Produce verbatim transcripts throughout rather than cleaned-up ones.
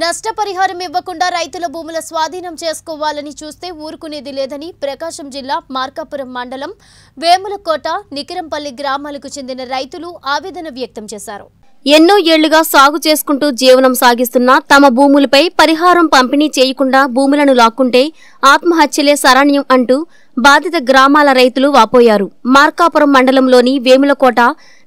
నష్టపరిహారం ఇవ్వకుండా రైతుల భూముల స్వాధీనం చేసుకోవాలని చూస్తే ఊరుకునేది లేదని ప్రకాశం జిల్లా మార్కాపురం మండలం వేములకోట నికిరంపల్లి గ్రామాలకు చెందిన రైతులు ఆవేదన వ్యక్తం చేశారు. ఎన్నో ఏళ్లుగా సాగు చేసుకుంటూ జీవనం సాగిస్తున్న తమ భూములపై పరిహారం పంపిణీ చేయకుండా భూములను లాక్కుంటే ఆత్మహత్యలే శరణ్యం అంటూ బాధిత గ్రామాల రైతులు వాపోయారు. మార్కాపురం మండలంలోని వేములకోట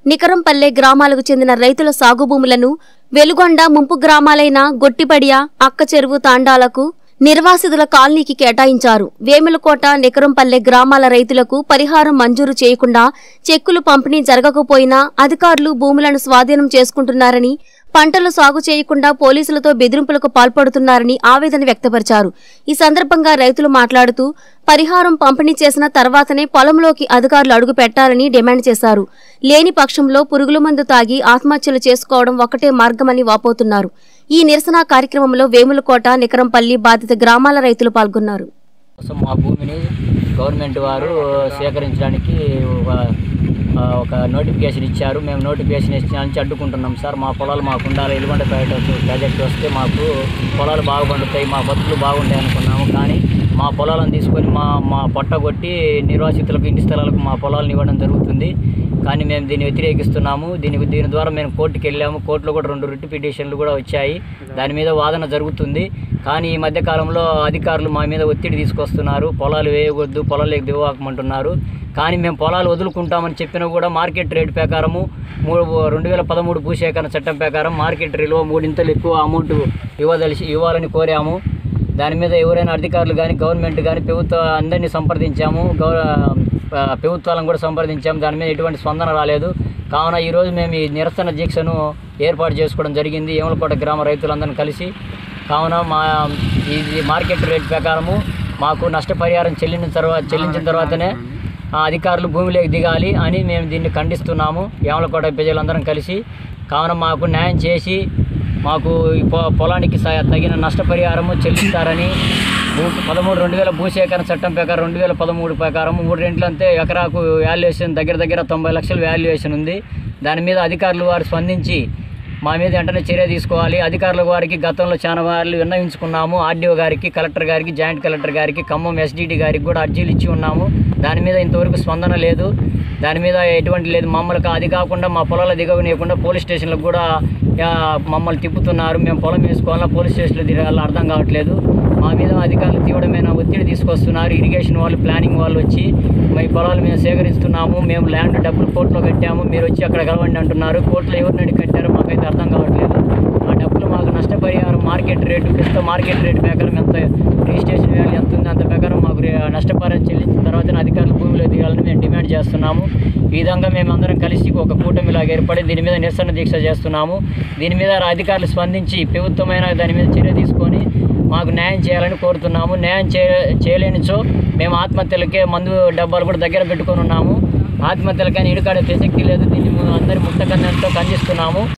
నికరంపల్లె గ్రామాలకు చెందిన రైతుల సాగు భూములను వెలుగొండ ముంపు గ్రామాలైన గొట్టిపడియ, అక్కచెరువు తాండాలకు నిర్వాసితుల కాలనీకి కేటాయించారు. వేములకోట నికరంపల్లె గ్రామాల రైతులకు పరిహారం మంజూరు చేయకుండా చెక్కులు పంపిణీ జరగకపోయినా అధికారులు భూములను స్వాధీనం చేసుకుంటున్నారని, పంటలు సాగు చేయకుండా పోలీసులతో బెదిరింపులకు పాల్పడుతున్నారని ఆవేదన వ్యక్తపరిచారు. ఈ సందర్భంగా రైతులు మాట్లాడుతూ పరిహారం పంపిణీ చేసిన తర్వాతనే పొలంలోకి అధికారులు అడుగు పెట్టాలని డిమాండ్ చేశారు. లేని పక్షంలో పురుగుల మందు తాగి ఆత్మహత్యలు చేసుకోవడం ఒకటే మార్గమని వాపోతున్నారు. ఈ నిరసన కార్యక్రమంలో వేములకోట నికరంపల్లి బాధిత గ్రామాల రైతులు పాల్గొన్నారు. మా భూమిని గవర్నమెంట్ వారు సేకరించడానికి ఒక నోటిఫికేషన్ ఇచ్చారు. మేము నోటిఫికేషన్ ఇచ్చిన నుంచి అడ్డుకుంటున్నాం సార్. మా పొలాలు మాకు ఉండాలి. ఎలుగొండపేట ప్రాజెక్ట్ వస్తే మాకు పొలాలు బాగా పండుతాయి, మా బతులు బాగుంటాయి అనుకున్నాము. కానీ మా పొలాలను తీసుకొని మా మా పట్టగొట్టి నిర్వాసితులకు, ఇంటి స్థలాలకు మా పొలాలను ఇవ్వడం జరుగుతుంది. కానీ మేము దీన్ని వ్యతిరేకిస్తున్నాము. దీని దీని ద్వారా మేము కోర్టుకు వెళ్ళాము. కోర్టులో కూడా రెండు రిట్ పిటిషన్లు కూడా వచ్చాయి. దాని మీద వాదన జరుగుతుంది. కానీ ఈ మధ్యకాలంలో అధికారులు మా మీద ఒత్తిడి తీసుకొస్తున్నారు. పొలాలు వేయకూడదు, పొలాలకు దివ్వాకమంటున్నారు. కానీ మేము పొలాలు వదులుకుంటామని చెప్పినా కూడా మార్కెట్ రేటు ప్రకారము మూడు రెండు వేల పదమూడు భూసేకరణ చట్టం ప్రకారం మార్కెట్ విలువ మూడింతలు ఎక్కువ అమౌంట్ ఇవ్వదలిసి ఇవ్వాలని కోరాము. దాని మీద ఎవరైనా అధికారులు కానీ గవర్నమెంట్ కానీ ప్రభుత్వ అందరినీ సంప్రదించాము. గౌర ప్రభుత్వాలను కూడా సంప్రదించాము. దాని మీద ఎటువంటి స్పందన రాలేదు. కావున ఈరోజు మేము ఈ నిరసన దీక్షను ఏర్పాటు చేసుకోవడం జరిగింది. ఏములకోట గ్రామ రైతులందరినీ కలిసి. కావున మా ఇది మార్కెట్ రేట్ ప్రకారము మాకు నష్టపరిహారం చెల్లిన తర్వాత చెల్లించిన తర్వాతనే అధికారులు భూమిలోకి దిగాలి అని మేము దీన్ని ఖండిస్తున్నాము. ఏములకోట ప్రజలందరం కలిసి. కావున మాకు న్యాయం చేసి మాకు పొలానికి తగిన నష్టపరిహారము చెల్లిస్తారని, భూ పదమూడు రెండు వేల భూసేకరణ చట్టం ప్రకారం రెండు వేల పదమూడు ప్రకారం మూడు రెంట్లు అంతే ఎకరాకు వాల్యుయేషన్ దగ్గర దగ్గర తొంభై లక్షల వాల్యుయేషన్ ఉంది. దాని మీద అధికారులు వారు స్పందించి మా మీద వెంటనే చర్య తీసుకోవాలి. అధికారుల వారికి గతంలో చాలా వారు విన్నవించుకున్నాము. ఆర్డీఓ గారికి, కలెక్టర్ గారికి, జాయింట్ కలెక్టర్ గారికి, ఖమ్మం ఎస్డీటీ గారికి కూడా అర్జీలు ఇచ్చి ఉన్నాము. దాని మీద ఇంతవరకు స్పందన లేదు. దాని మీద ఎటువంటి లేదు. మమ్మల్ని అది కాకుండా మా పొలాల దిగవనియకుండా పోలీస్ స్టేషన్లకు కూడా మమ్మల్ని తిప్పుతున్నారు. మేము పొలం వేసుకోవాలా, పోలీస్ స్టేషన్లో తిరగాల అర్థం కావట్లేదు. మా మీద అధికారులు తీవ్రమైన ఒత్తిడి తీసుకొస్తున్నారు. ఇరిగేషన్ వాళ్ళు, ప్లానింగ్ వాళ్ళు వచ్చి మీ పొలాలు మేము సేకరిస్తున్నాము, మేము ల్యాండ్ డబ్బులు కోర్టులో కట్టాము, మీరు వచ్చి అక్కడ కలవండి అంటున్నారు. కోర్టులో ఎవరిని కట్టారో మాకైతే అర్థం కావట్లేదు. ఆ డబ్బులు మాకు నష్టపరిహారం మార్కెట్ రేటు ప్రస్తుత మార్కెట్ రేటు ప్రకారం ఎంత రిజిస్ట్రేషన్ వాల్యూ ఎంత ఉంది అంత ప్రకారం మాకు నష్టపరిహారం చెల్లించిన తర్వాత అధికారులు భూమిలో దిగాలని మేము డిమాండ్ చేస్తున్నాము. ఈ విధంగా మేమందరం కలిసి ఒక కూటమిలాగా ఏర్పడి దీని మీద నిరసన దీక్ష చేస్తున్నాము. దీని మీద అధికారులు స్పందించి ప్రభుత్వమైన దాని మీద చర్య తీసుకొని మాకు న్యాయం చేయాలని కోరుతున్నాము. న్యాయం చే చేయలేనిచో మేము ఆత్మహత్యలకే మందు డబ్బాలు కూడా దగ్గర పెట్టుకొని ఉన్నాము. ఆత్మహత్యలకైనా ఇడుకాడే ప్రసక్తి లేదు. దీన్ని అందరి ముక్త కన్నంతో ఖండిస్తున్నాము.